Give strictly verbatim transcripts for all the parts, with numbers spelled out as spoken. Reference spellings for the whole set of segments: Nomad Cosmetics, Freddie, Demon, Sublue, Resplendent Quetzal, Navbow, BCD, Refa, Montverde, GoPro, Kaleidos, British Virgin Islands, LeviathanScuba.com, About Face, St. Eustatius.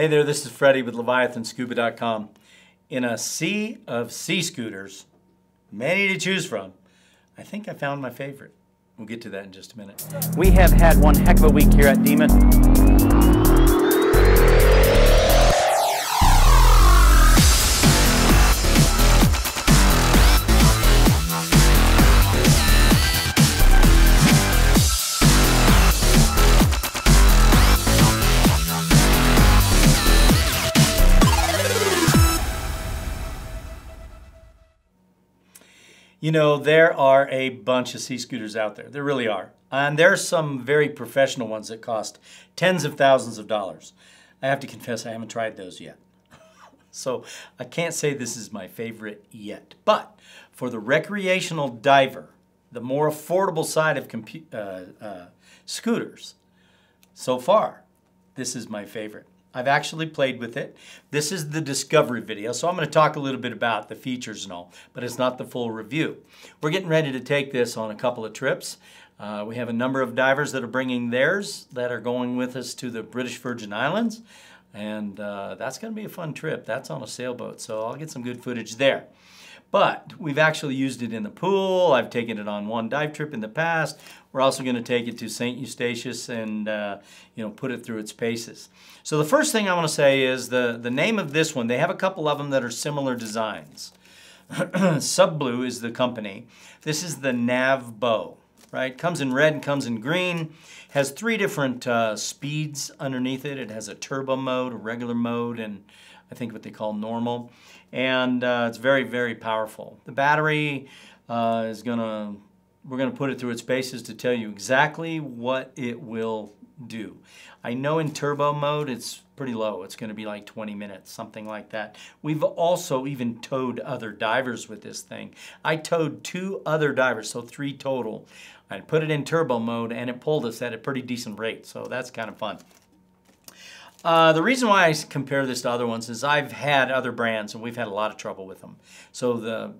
Hey there, this is Freddie with Leviathan Scuba dot com. In a sea of sea scooters, many to choose from, I think I found my favorite. We'll get to that in just a minute. We have had one heck of a week here at Demon. You know, there are a bunch of sea scooters out there. There really are. And there are some very professional ones that cost tens of thousands of dollars. I have to confess, I haven't tried those yet. So I can't say this is my favorite yet. But for the recreational diver, the more affordable side of compu uh, uh, scooters, so far, this is my favorite. I've actually played with it. This is the discovery video, so I'm going to talk a little bit about the features and all, but it's not the full review. We're getting ready to take this on a couple of trips. Uh, we have a number of divers that are bringing theirs that are going with us to the British Virgin Islands, and uh, that's going to be a fun trip. That's on a sailboat, so I'll get some good footage there. But we've actually used it in the pool. I've taken it on one dive trip in the past. We're also going to take it to Saint Eustatius and uh, you know, put it through its paces. So the first thing I want to say is the, the name of this one. They have a couple of them that are similar designs. Sublue is the company. This is the Navbow. Right? Comes in red and comes in green. Has three different uh, speeds underneath it. It has a turbo mode, a regular mode, and I think what they call normal. And uh, it's very, very powerful. The battery uh, is gonna, we're gonna put it through its paces to tell you exactly what it will do. I know in turbo mode it's pretty low. It's gonna be like twenty minutes, something like that. We've also even towed other divers with this thing. I towed two other divers, so three total. I put it in turbo mode and it pulled us at a pretty decent rate, so that's kind of fun. Uh, the reason why I compare this to other ones is I've had other brands and we've had a lot of trouble with them. So the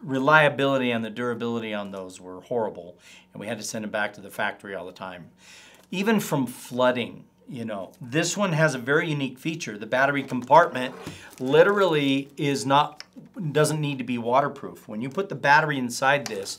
reliability and the durability on those were horrible and we had to send them back to the factory all the time. Even from flooding, you know, this one has a very unique feature. The battery compartment literally is not, doesn't need to be waterproof. When you put the battery inside this,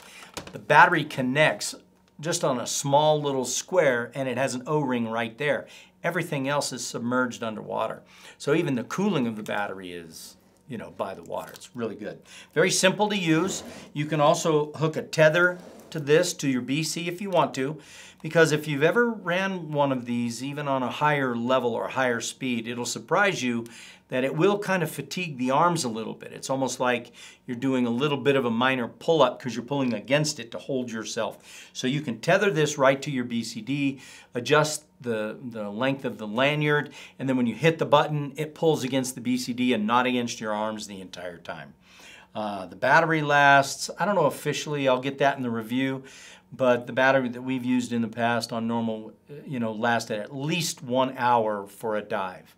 the battery connects just on a small little square and it has an O-ring right there. Everything else is submerged underwater. So even the cooling of the battery is, you know, by the water. It's really good. Very simple to use. You can also hook a tether to this, to your B C if you want to, because if you've ever ran one of these, even on a higher level or higher speed, it'll surprise you that it will kind of fatigue the arms a little bit. It's almost like you're doing a little bit of a minor pull-up because you're pulling against it to hold yourself. So you can tether this right to your B C D, adjust the, the length of the lanyard, and then when you hit the button, it pulls against the B C D and not against your arms the entire time. Uh, the battery lasts, I don't know officially, I'll get that in the review, but the battery that we've used in the past on normal, you know, lasted at least one hour for a dive.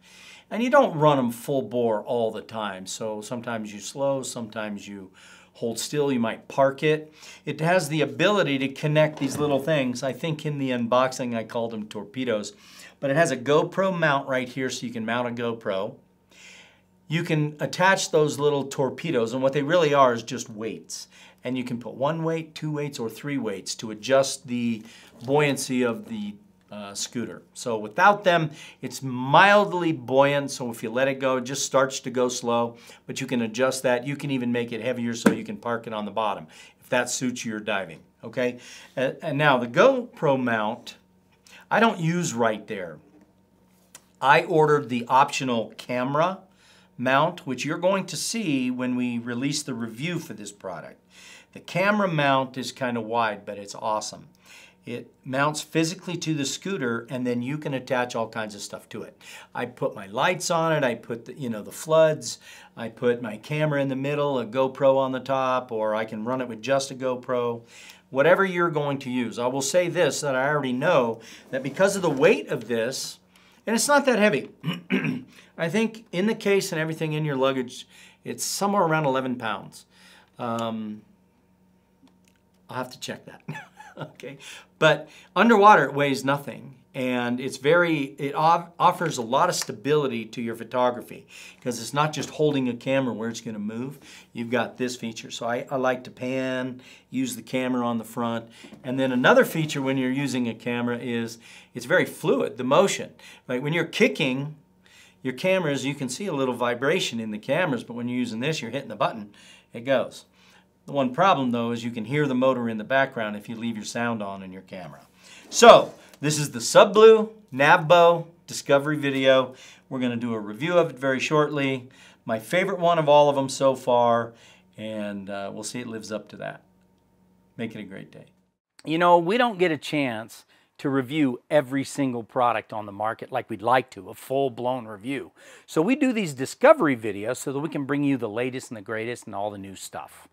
And you don't run them full bore all the time, so sometimes you slow, sometimes you hold still, you might park it. It has the ability to connect these little things. I think in the unboxing I called them torpedoes, but it has a GoPro mount right here so you can mount a GoPro. You can attach those little torpedoes, and what they really are is just weights. And you can put one weight, two weights, or three weights to adjust the buoyancy of the uh, scooter. So without them, it's mildly buoyant, so if you let it go, it just starts to go slow, but you can adjust that. You can even make it heavier so you can park it on the bottom, if that suits your diving, okay? And, and now the GoPro mount, I don't use right there. I ordered the optional camera mount, which you're going to see when we release the review for this product. The camera mount is kind of wide, but it's awesome. It mounts physically to the scooter, and then you can attach all kinds of stuff to it. I put my lights on it, I put the, you know, the floods, I put my camera in the middle, a GoPro on the top, or I can run it with just a GoPro. Whatever you're going to use. I will say this, that I already know that because of the weight of this, and it's not that heavy. I think in the case and everything in your luggage, it's somewhere around eleven pounds. Um, I'll have to check that, okay? But underwater, it weighs nothing. And it's very, it offers a lot of stability to your photography because it's not just holding a camera where it's going to move. You've got this feature. So I, I like to pan, use the camera on the front. And then another feature when you're using a camera is it's very fluid, the motion. Like when you're kicking your cameras, you can see a little vibration in the cameras, but when you're using this, you're hitting the button, it goes. The one problem though is you can hear the motor in the background if you leave your sound on in your camera. So, this is the Sublue Navbow Discovery video. We're going to do a review of it very shortly. My favorite one of all of them so far, and uh, we'll see it lives up to that. Make it a great day. You know, we don't get a chance to review every single product on the market like we'd like to, a full-blown review. So we do these discovery videos so that we can bring you the latest and the greatest and all the new stuff.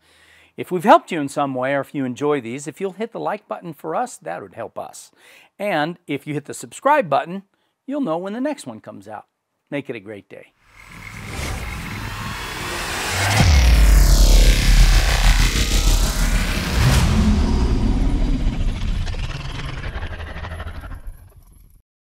If we've helped you in some way, or if you enjoy these, if you'll hit the like button for us, that would help us. And if you hit the subscribe button, you'll know when the next one comes out. Make it a great day.